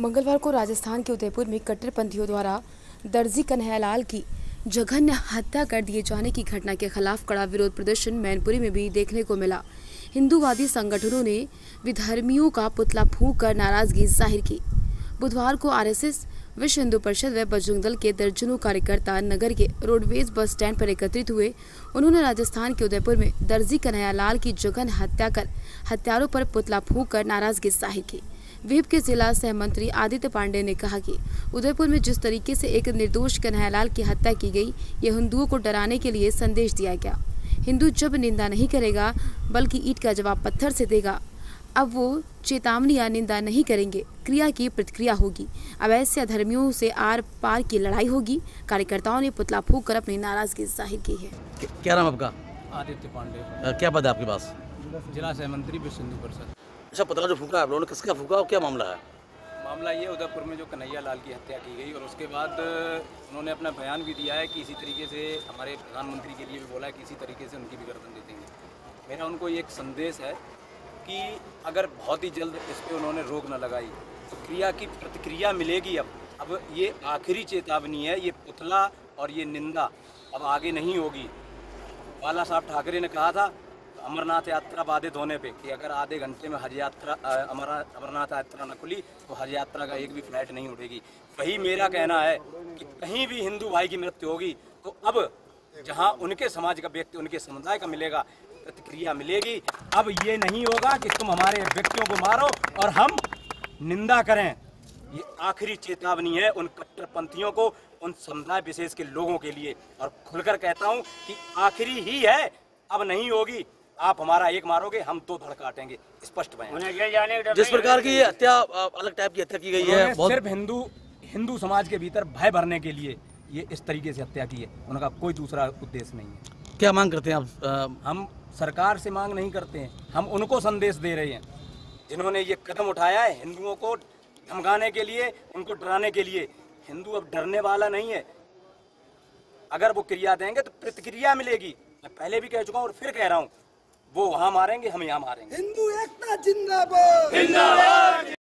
मंगलवार को राजस्थान के उदयपुर में कट्टरपंथियों द्वारा दर्जी कन्हैयालाल की जघन्य हत्या कर दिए जाने की घटना के खिलाफ कड़ा विरोध प्रदर्शन मैनपुरी में भी देखने को मिला। हिंदूवादी संगठनों ने विधर्मियों का पुतला फूंककर नाराजगी जाहिर की। बुधवार को आरएसएस, विश्व हिंदू परिषद व बजरंग दल के दर्जनों कार्यकर्ता नगर के रोडवेज बस स्टैंड पर एकत्रित हुए। उन्होंने राजस्थान के उदयपुर में दर्जी कन्हैयालाल की जघन्य हत्या कर हत्यारों पर पुतला फूंककर नाराजगी जाहिर की। विहिप के जिला सह मंत्री आदित्य पांडेय ने कहा कि उदयपुर में जिस तरीके से एक निर्दोष कन्हैयालाल की हत्या की गई, यह हिंदुओं को डराने के लिए संदेश दिया गया। हिंदू जब निंदा नहीं करेगा बल्कि ईंट का जवाब पत्थर से देगा। अब वो चेतावनी या निंदा नहीं करेंगे, क्रिया की प्रतिक्रिया होगी। अब ऐसे धर्मियों से आर पार की लड़ाई होगी। कार्यकर्ताओं ने पुतला फूंक कर अपनी नाराजगी जाहिर की है। क्या नाम आपका? आदित्य पांडेय। क्या पद है आपके पास? जिला सह मंत्री विश्व हिंदू परिषद। अच्छा, पता जो फूंका आप लोगों ने, किसका फूंका और क्या मामला है? मामला ये, उदयपुर में जो कन्हैयालाल की हत्या की गई और उसके बाद उन्होंने अपना बयान भी दिया है कि इसी तरीके से हमारे प्रधानमंत्री के लिए भी बोला है कि इसी तरीके से उनकी भी गर्दन दे देंगे। मेरा उनको ये एक संदेश है कि अगर बहुत ही जल्द इस पर उन्होंने रोक न लगाई तो क्रिया की प्रतिक्रिया मिलेगी। अब ये आखिरी चेतावनी है। ये पुतला और ये निंदा अब आगे नहीं होगी। बाला साहब ठाकरे ने कहा था अमरनाथ यात्रा बाधित होने पे कि अगर आधे घंटे में हज यात्रा अमरनाथ यात्रा न खुली तो हज यात्रा का एक भी फ्लाइट नहीं उठेगी। वही मेरा कहना है कि कहीं भी हिंदू भाई की मृत्यु होगी तो अब जहां उनके समाज का व्यक्ति, उनके समुदाय का मिलेगा, प्रतिक्रिया मिलेगी। अब ये नहीं होगा कि तुम हमारे व्यक्तियों को मारो और हम निंदा करें। ये आखिरी चेतावनी है उन कट्टरपंथियों को, उन समुदाय विशेष के लोगों के लिए। और खुलकर कहता हूँ कि आखिरी ही है, अब नहीं होगी। आप हमारा एक मारोगे, हम दो धड़ काटेंगे। स्पष्ट बयान। जिस प्रकार की हत्या, अलग टाइप की हत्या की गई है, सिर्फ हिंदू समाज के भीतर भय भरने के लिए ये इस तरीके से हत्या की है। उनका कोई दूसरा उद्देश्य नहीं है। क्या मांग करते हैं आप? हम सरकार से मांग नहीं करते हैं, हम उनको संदेश दे रहे हैं जिन्होंने ये कदम उठाया है हिंदुओं को धमकाने के लिए, उनको डराने के लिए। हिंदू अब डरने वाला नहीं है। अगर वो क्रिया देंगे तो प्रतिक्रिया मिलेगी। मैं पहले भी कह चुका हूँ और फिर कह रहा हूँ, वो वहाँ मारेंगे, हम यहाँ मारेंगे। हिंदू एकता जिंदाबाद।